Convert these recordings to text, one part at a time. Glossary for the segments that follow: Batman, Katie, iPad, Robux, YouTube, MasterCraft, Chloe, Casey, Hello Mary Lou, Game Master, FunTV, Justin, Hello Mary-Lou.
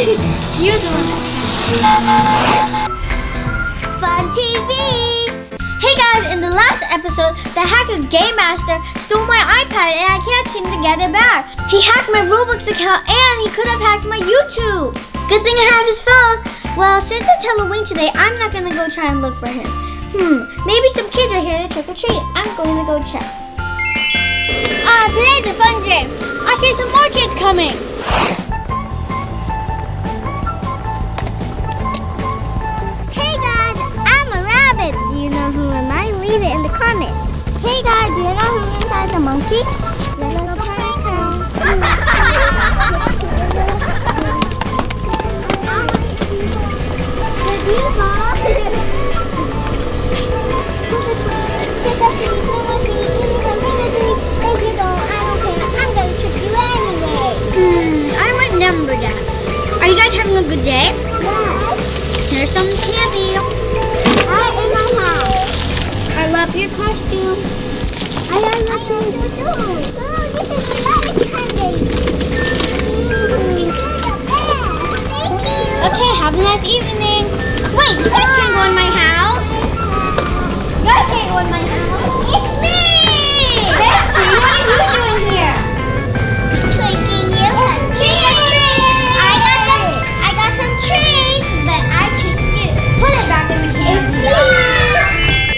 You're the one that counts. Fun TV! Hey guys, in the last episode, the hacker Game Master stole my iPad and I can't seem to get it back. He hacked my Robux account and he could have hacked my YouTube. Good thing I have his phone. Well, since it's Halloween today, I'm not gonna go try and look for him. Maybe some kids are here to trick or treat. I'm going to go check. Today's a fun day. I see some more kids coming. Hey guys, I'm a rabbit. Do you know who am I? Leave it in the comments. Hey guys, do you know who inside the monkey? The little prank. Are you guys having a good day? Yes. Here's some candy. Hi, Mama. I love your costume. I love you too. Oh, this is a lot of candy. Thank you. Okay, have a nice evening. Wait, you guys can't go in my house. You guys can't go in my house. It's me. Betsy, what are you doing here? Clicking you have cheese.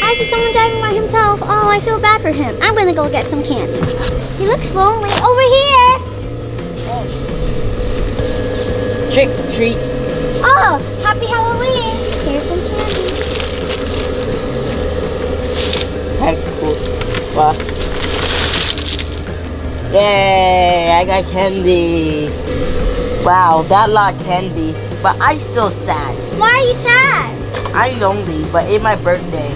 I see someone driving by himself. Oh, I feel bad for him. I'm gonna go get some candy. He looks lonely. Over here. Oh. Trick or treat. Oh, happy Halloween. Here's some candy. Yay, I got candy. Wow, that lot of candy. But I'm still sad. Why are you sad? I'm lonely, but it's my birthday.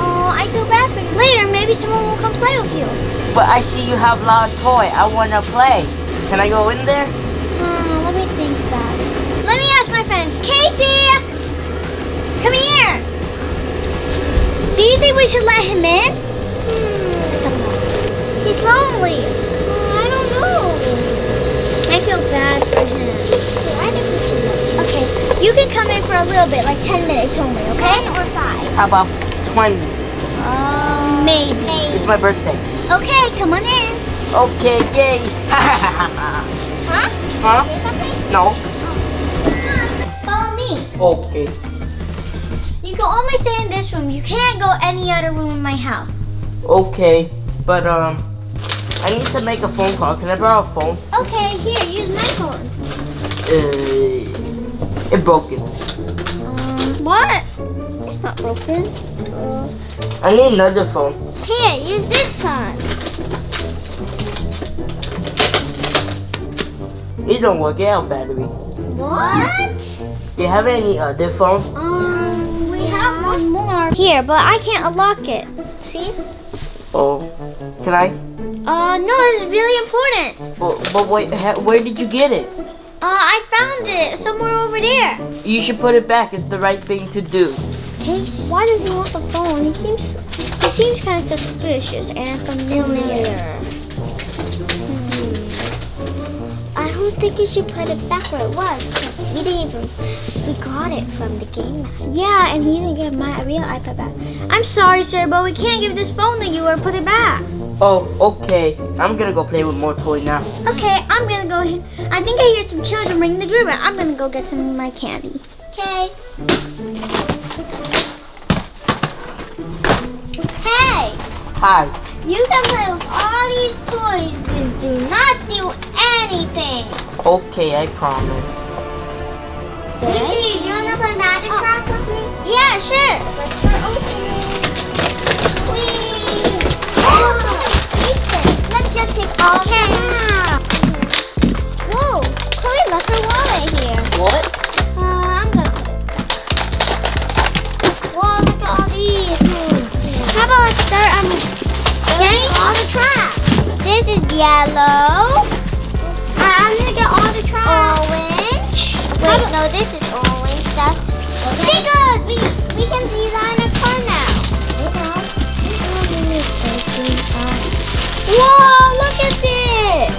Oh, I feel bad for you. Later, maybe someone will come play with you. But I see you have a lot of toy. I want to play. Can I go in there? Let me think about it. Let me ask my friends. Casey! Come here! Do you think we should let him in? He's lonely. I don't know. I feel bad for him. So I think we should let him in. Okay. You can come in for a little bit, like 10 minutes only, okay? 10 or 5? How about 20? Maybe. It's my birthday. Okay, come on in. Okay, yay. Huh? Huh? No. Follow me. Okay. You can only stay in this room. You can't go any other room in my house. Okay, but I need to make a phone call. Can I borrow a phone? Okay, here, use my phone. It's broken. What? It's not broken. I need another phone. Here, use this phone. It don't work out, battery. What? Do you have any other phone? We have one more. Here, but I can't unlock it. See? Oh, can I? No, this is really important. But wait, where did you get it? I found it somewhere over there. You should put it back. It's the right thing to do. Casey, why does he want the phone? He seems kind of suspicious and familiar. I don't think you should put it back where it was because we got it from the Game Master. Yeah, and he didn't get my real iPad back. I'm sorry, sir, but we can't give this phone to you or put it back. Oh, okay. I'm gonna go play with more toy now. Okay, I'm gonna go. I think I hear some children ringing the doorbell. I'm gonna go get some of my candy. Okay. Hey. Hi. You can play with all these toys, but do not steal anything. Okay, I promise. Katie, you wanna play MasterCraft with me? Yeah, sure. Let's start opening. Please. Let's just take all the Whoa, Chloe left her wallet here. What? I'm gonna put it back. Whoa, look at all these. How about let's start on getting all the trash? This is yellow. I'm gonna get all the trash. Orange. Wait, no, this is orange. That's Seagulls! We can design a car now. Whoa, look at this!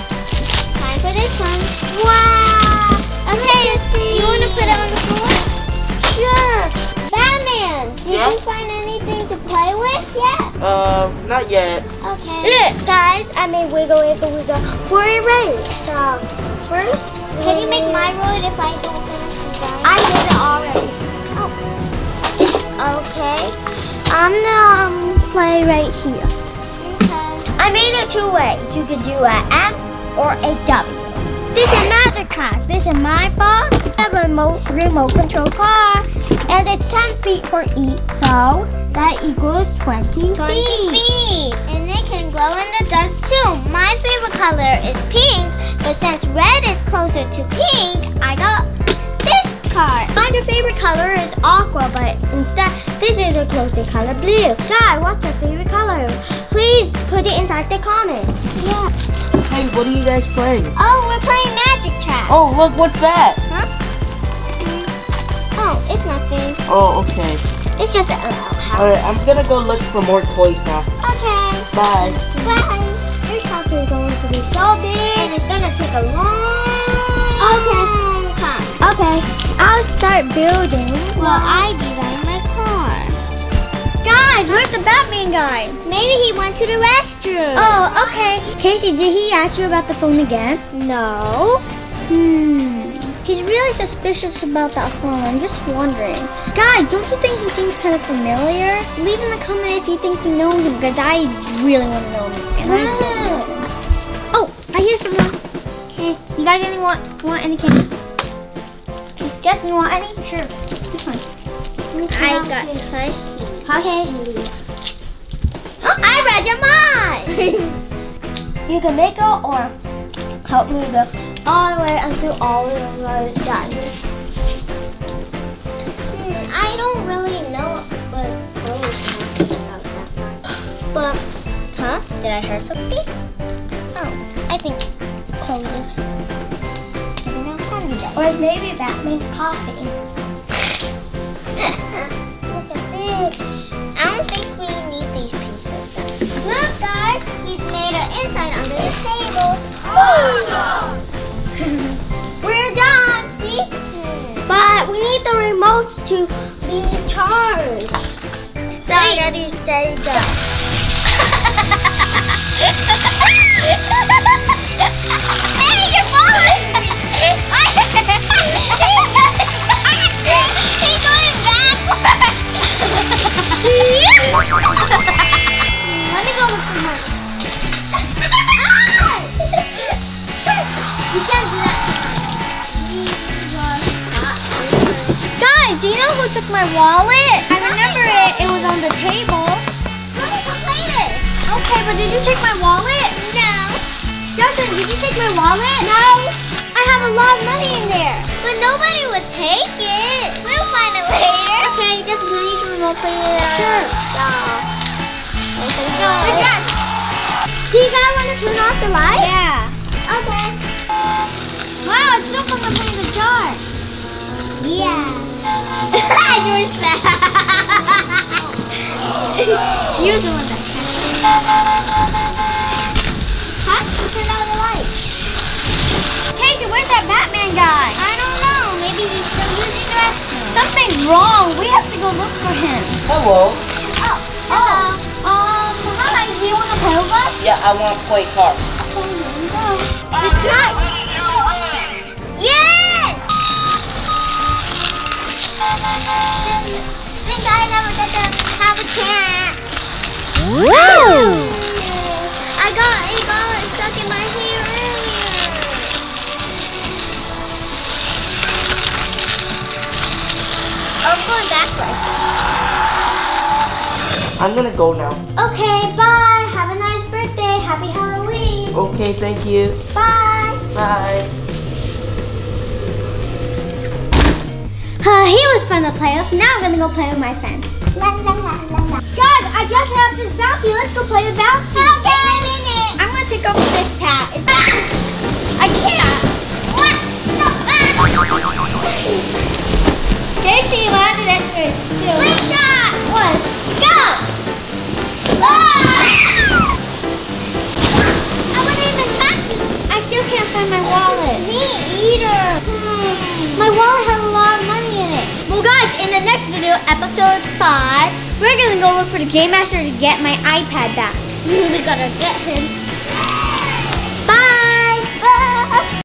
Time for this one. Wow! Okay, Okay, wiggle, wiggle, wiggle. For a race. First. Can you make my road if I don't finish the game? I did it already. Oh. Okay. I'm gonna play right here. Okay. I made it two ways. You could do an F or a W. This is MasterCraft. This is my fault. I have a remote control car. And it's 10 feet for each. So that equals 20 feet. And it can glow in the dark too. My favorite color is pink, but since red is closer to pink, I got this card. My favorite color is aqua, but instead, this is a closer color, blue. Guys, what's your favorite color? Please put it inside the comments. Yeah. Hey, what are you guys playing? Oh, we're playing Magic Trap. Oh, look, what's that? Huh? Oh, it's nothing. Oh, okay. It's just an house. Alright, I'm gonna go look for more toys now. Okay. Bye. Bye. This house is going to be so big. And it's gonna take a long time. Okay. I'll start building while I design my car. Guys, where's the Batman guy? Maybe he went to the restroom. Oh, okay. Casey, did he ask you about the phone again? No. He's really suspicious about that phone. I'm just wondering. Guys, don't you think he seems kind of familiar? Leave in the comment if you think you know him, because I really want to know him. And I don't know. Oh, I hear someone. Okay, you guys really want any candy? Justin, you want any? Sure. This one. I got Hushy. Hushy. Oh, I read your mind. You can make it or help me with all the way until all the way done. I don't really know what really about that much. But, huh? Did I hear something? Oh, I think clothes. Maybe not Sunday. Or maybe Batman's coffee. Look at this. I don't think we need these pieces. Look, guys, we've made our inside under the table. Awesome! We're done, see? But we need the remotes to be charged. So I gotta stay done. Hey, you're falling! He's going backwards! Let me go look for money. You can't do that. Guys, do you know who took my wallet? I remember it. It was on the table. Let me complete it. Okay, but did you take my wallet? No. Justin, did you take my wallet? No. I have a lot of money in there. But nobody would take it. We'll find it later. Okay, Justin, you should remote play it. Sure. Okay, we're done. Do you guys want to turn off the light? Yeah. Okay. Wow, it's so fun to play the jar. Yeah. You're sad. You're the one that Huh? Turn out the light. Casey, where's that Batman guy? I don't know. Maybe he's still using the restroom. Something's wrong. We have to go look for him. Hello. Oh, hello. Hi, do you want to play with us? Yeah, I want to play cards. Okay, here we go. It's not. I think I never get to have a chance. Woo! I got a ball stuck in my hair earlier. I'm going backwards. I'm gonna go now. Okay, bye. Have a nice birthday. Happy Halloween. Okay, thank you. Bye. Bye. He was fun to play with. Now I'm gonna go play with my friend. Guys, I just have this bouncy. Let's go play with bouncy. Okay, wait a minute. I'm gonna take off this hat. I can't. Casey, what did I do? Slingshot. 1, go. I wasn't even bouncy. I still can't find my wallet. Me either. My wallet has a lot of money. Well guys, in the next video, episode 5, we're gonna go look for the Game Master to get my iPad back. We gotta get him.